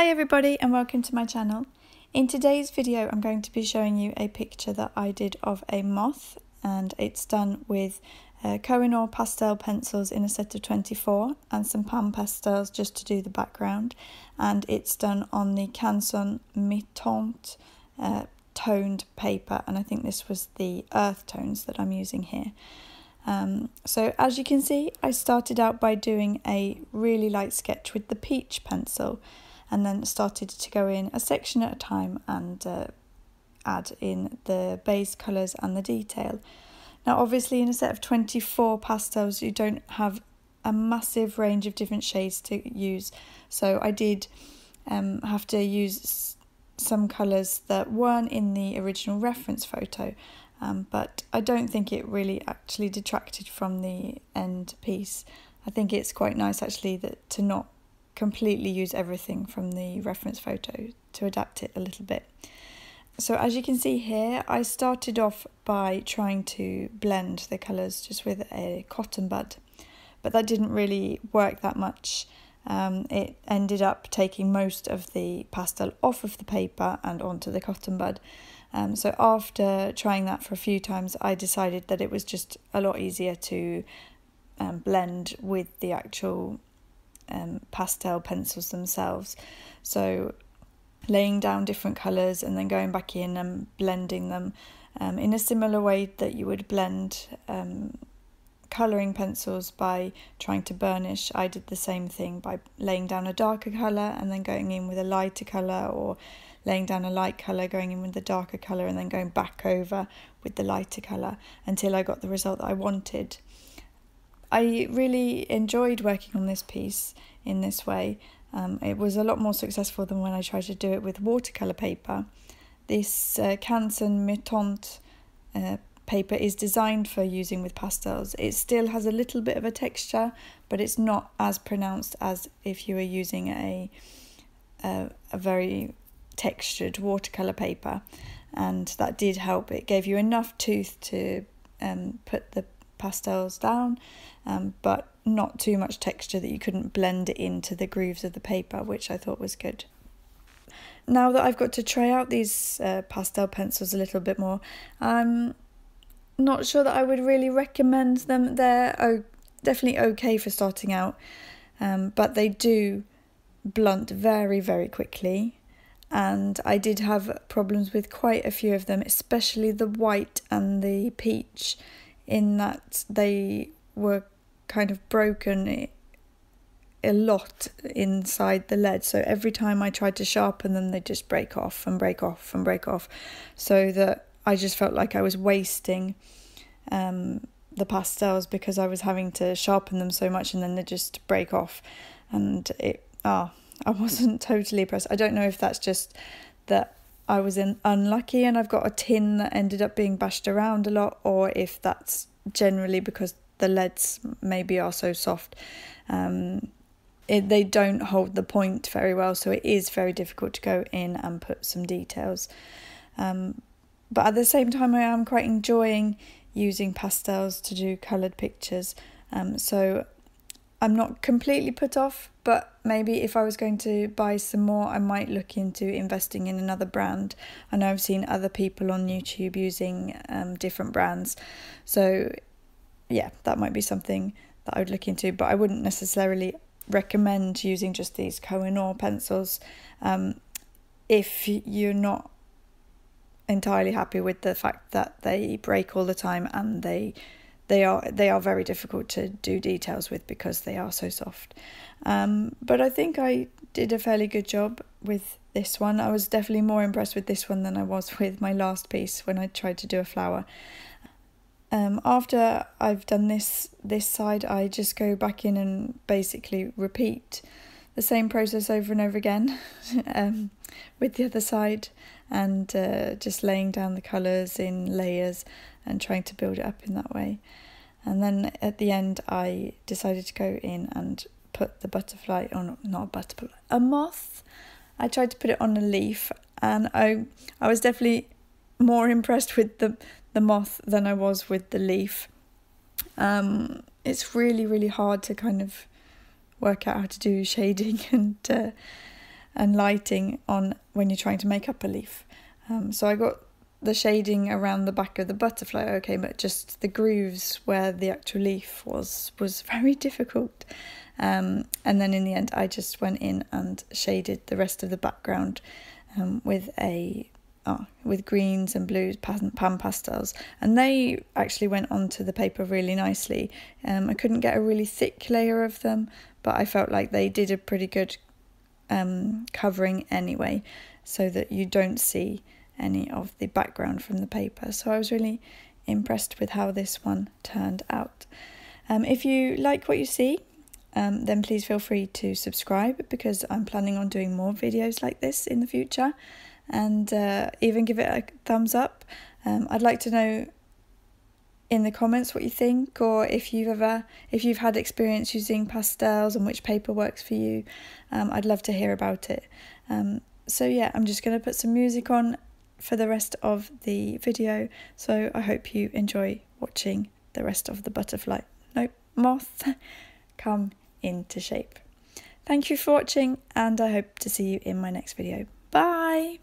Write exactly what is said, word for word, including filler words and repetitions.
Hi everybody and welcome to my channel. In today's video I'm going to be showing you a picture that I did of a moth, and it's done with uh, Koh-I-Noor pastel pencils in a set of twenty-four and some pan pastels just to do the background, and it's done on the Canson Mi-Teintes uh, toned paper, and I think this was the earth tones that I'm using here. Um, so as you can see, I started out by doing a really light sketch with the peach pencil and then started to go in a section at a time and uh, add in the base colours and the detail. Now obviously in a set of twenty-four pastels you don't have a massive range of different shades to use, so I did um, have to use some colours that weren't in the original reference photo, um, but I don't think it really actually detracted from the end piece. I think it's quite nice actually that to not completely use everything from the reference photo, to adapt it a little bit. So as you can see here, I started off by trying to blend the colours just with a cotton bud, but that didn't really work that much. Um, it ended up taking most of the pastel off of the paper and onto the cotton bud. Um, so after trying that for a few times, I decided that it was just a lot easier to um, blend with the actual Um, pastel pencils themselves, so laying down different colours and then going back in and blending them um, in a similar way that you would blend um, colouring pencils by trying to burnish. I did the same thing by laying down a darker colour and then going in with a lighter colour, or laying down a light colour, going in with a darker colour and then going back over with the lighter colour until I got the result that I wanted. I really enjoyed working on this piece in this way. Um, it was a lot more successful than when I tried to do it with watercolour paper. This uh, Canson Mi-Teintes uh, paper is designed for using with pastels. It still has a little bit of a texture, but it's not as pronounced as if you were using a, a, a very textured watercolour paper, and that did help. It gave you enough tooth to um, put the pastels down, um, but not too much texture that you couldn't blend it into the grooves of the paper, which I thought was good. Now that I've got to try out these uh, pastel pencils a little bit more, I'm not sure that I would really recommend them. They're oh, definitely okay for starting out, um, but they do blunt very, very quickly. And I did have problems with quite a few of them, especially the white and the peach, in that they were kind of broken a lot inside the lead. So every time I tried to sharpen them, they just break off and break off and break off, so that I just felt like I was wasting um, the pastels because I was having to sharpen them so much and then they just break off. And it, ah, I wasn't totally impressed. I don't know if that's just that I was in unlucky and I've got a tin that ended up being bashed around a lot, or if that's generally because the leads maybe are so soft. Um, it, they don't hold the point very well, so it is very difficult to go in and put some details. Um, but at the same time, I am quite enjoying using pastels to do coloured pictures. Um, so I'm not completely put off, but maybe if I was going to buy some more, I might look into investing in another brand. I know I've seen other people on YouTube using um, different brands. So yeah, that might be something that I would look into, but I wouldn't necessarily recommend using just these Koh-I-Noor pencils um, if you're not entirely happy with the fact that they break all the time, and they They are they are very difficult to do details with because they are so soft. Um, but I think I did a fairly good job with this one. I was definitely more impressed with this one than I was with my last piece when I tried to do a flower. Um, after I've done this, this side, I just go back in and basically repeat the same process over and over again um, with the other side, and uh, just laying down the colours in layers and trying to build it up in that way. And then at the end I decided to go in and put the butterfly on, not a butterfly, a moth. I tried to put it on a leaf, and I I was definitely more impressed with the, the moth than I was with the leaf. Um, it's really, really hard to kind of work out how to do shading and uh, and lighting on when you're trying to make up a leaf. Um, so I got the shading around the back of the butterfly okay, but just the grooves where the actual leaf was was very difficult. Um, and then in the end I just went in and shaded the rest of the background um, with a oh, with greens and blues, pan, pan pastels, and they actually went onto the paper really nicely. Um, I couldn't get a really thick layer of them, but I felt like they did a pretty good um, covering anyway, so that you don't see any of the background from the paper. So I was really impressed with how this one turned out. Um, if you like what you see, um, then please feel free to subscribe, because I'm planning on doing more videos like this in the future, and uh, even give it a thumbs up. Um, I'd like to know in the comments what you think, or if you've ever if you've had experience using pastels and which paper works for you. Um, I'd love to hear about it. Um, so yeah, I'm just going to put some music on for the rest of the video, so I hope you enjoy watching the rest of the butterfly nope moth come into shape. Thank you for watching, and I hope to see you in my next video. Bye.